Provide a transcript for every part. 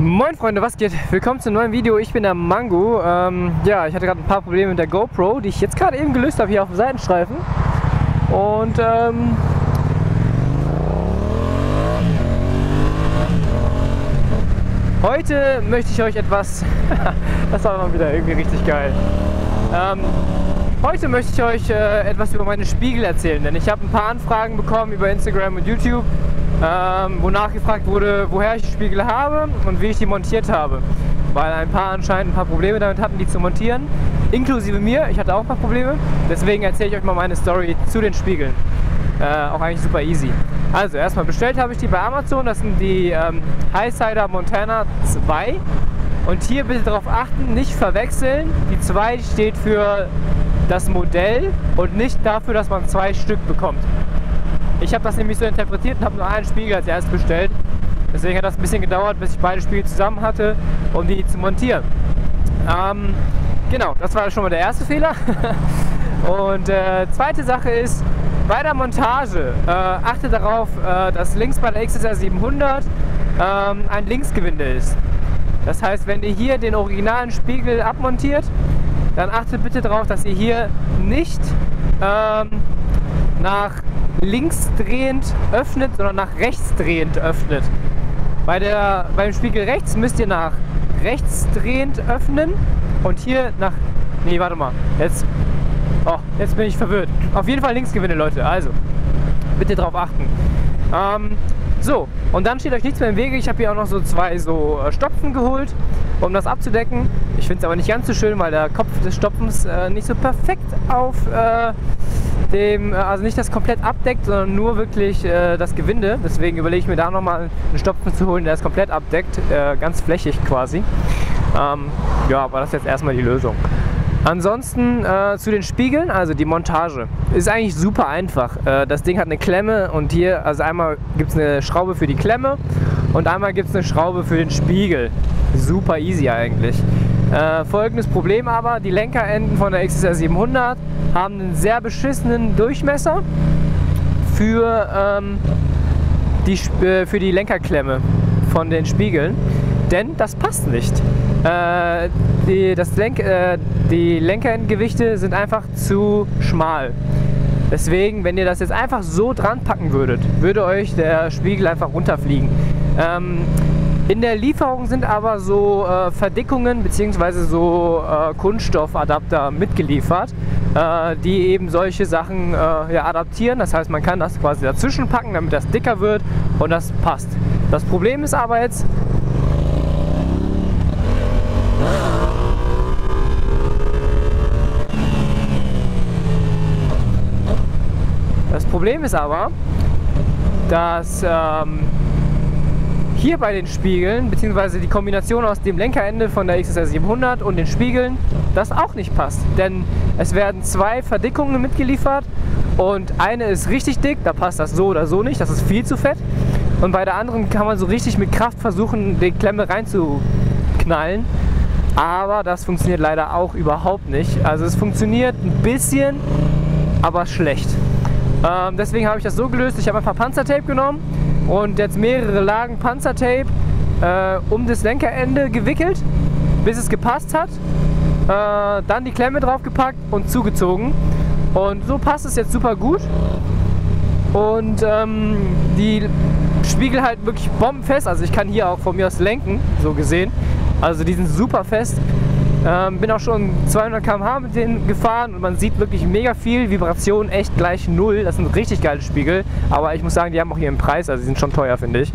Moin Freunde, was geht? Willkommen zum neuen Video, ich bin der Mango. Ja, ich hatte gerade ein paar Probleme mit der GoPro, die ich jetzt gerade eben gelöst habe hier auf dem Seitenstreifen. Und heute möchte ich euch etwas... das war mal wieder irgendwie richtig geil. Heute möchte ich euch etwas über meine Spiegel erzählen, denn ich habe ein paar Anfragen bekommen über Instagram und YouTube, wo nachgefragt wurde, woher ich die Spiegel habe und wie ich die montiert habe, weil ein paar anscheinend ein paar Probleme damit hatten, die zu montieren, inklusive mir. Ich hatte auch ein paar Probleme, deswegen erzähle ich euch mal meine Story zu den Spiegeln. Auch eigentlich super easy. Also erstmal bestellt habe ich die bei Amazon, das sind die Highsider Montana 2 und hier bitte darauf achten, nicht verwechseln, die 2 steht für das Modell und nicht dafür, dass man 2 Stück bekommt. Ich habe das nämlich so interpretiert und habe nur einen Spiegel als erstes bestellt. Deswegen hat das ein bisschen gedauert, bis ich beide Spiegel zusammen hatte, um die zu montieren. Genau, das war schon mal der erste Fehler. Und zweite Sache ist, bei der Montage achte darauf, dass links bei der XSR 700 ein Linksgewinde ist. Das heißt, wenn ihr hier den originalen Spiegel abmontiert, dann achtet bitte darauf, dass ihr hier nicht nach links drehend öffnet, sondern nach rechts drehend öffnet. Beim Spiegel rechts müsst ihr nach rechts drehend öffnen und hier nach... Nee, warte mal. Jetzt bin ich verwirrt. Auf jeden Fall Linksgewinde, Leute. Also, bitte drauf achten. So, und dann steht euch nichts mehr im Wege. Ich habe hier auch noch so 2 so Stopfen geholt, um das abzudecken. Ich finde es aber nicht ganz so schön, weil der Kopf des Stopfens nicht so perfekt auf... also nicht das komplett abdeckt, sondern nur wirklich das Gewinde. Deswegen überlege ich mir da nochmal einen Stopfen zu holen, der das komplett abdeckt, ganz flächig quasi. Ja, aber das ist jetzt erstmal die Lösung. Ansonsten zu den Spiegeln, also die Montage, ist eigentlich super einfach. Das Ding hat eine Klemme und hier, also einmal gibt es eine Schraube für die Klemme und einmal gibt es eine Schraube für den Spiegel. Super easy eigentlich. Folgendes Problem aber, die Lenkerenden von der XSR 700 haben einen sehr beschissenen Durchmesser für die Lenkerklemme von den Spiegeln, denn das passt nicht. Die Lenkerendengewichte sind einfach zu schmal. Deswegen, wenn ihr das jetzt einfach so dran packen würdet, würde euch der Spiegel einfach runterfliegen. In der Lieferung sind aber so Verdickungen bzw. so Kunststoffadapter mitgeliefert, die eben solche Sachen ja, adaptieren. Das heißt, man kann das quasi dazwischen packen, damit das dicker wird und das passt. Das Problem ist aber jetzt... Das Problem ist aber, dass... hier bei den Spiegeln, beziehungsweise die Kombination aus dem Lenkerende von der XSR 700 und den Spiegeln, das auch nicht passt. Denn es werden 2 Verdickungen mitgeliefert und eine ist richtig dick, da passt das so oder so nicht, das ist viel zu fett. Und bei der anderen kann man so richtig mit Kraft versuchen, die Klemme reinzuknallen. Aber das funktioniert leider auch überhaupt nicht. Also es funktioniert ein bisschen, aber schlecht. Deswegen habe ich das so gelöst, ich habe einfach Panzertape genommen und jetzt mehrere Lagen Panzertape um das Lenkerende gewickelt, bis es gepasst hat, dann die Klemme draufgepackt und zugezogen und so passt es jetzt super gut und die Spiegel halt wirklich bombenfest, also ich kann hier auch von mir aus lenken, so gesehen, also die sind super fest, bin auch schon 200 km/h mit denen gefahren und man sieht wirklich mega viel, Vibration echt gleich 0, das sind richtig geile Spiegel, aber ich muss sagen, die haben auch ihren Preis, also die sind schon teuer, finde ich.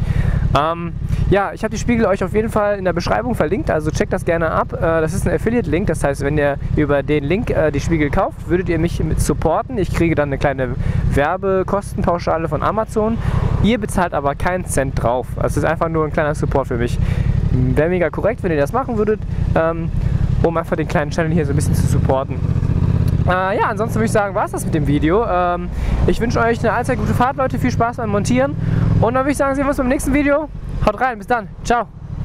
Ja, ich habe die Spiegel euch auf jeden Fall in der Beschreibung verlinkt, also checkt das gerne ab, das ist ein Affiliate-Link, das heißt, wenn ihr über den Link die Spiegel kauft, würdet ihr mich mit supporten, ich kriege dann eine kleine Werbekostenpauschale von Amazon, ihr bezahlt aber keinen Cent drauf, also es ist einfach nur ein kleiner Support für mich, wäre mega korrekt, wenn ihr das machen würdet, um einfach den kleinen Channel hier so ein bisschen zu supporten. Ja, ansonsten würde ich sagen, war es das mit dem Video. Ich wünsche euch eine allzeit gute Fahrt, Leute. Viel Spaß beim Montieren. Und dann würde ich sagen, sehen wir uns beim nächsten Video. Haut rein, bis dann. Ciao.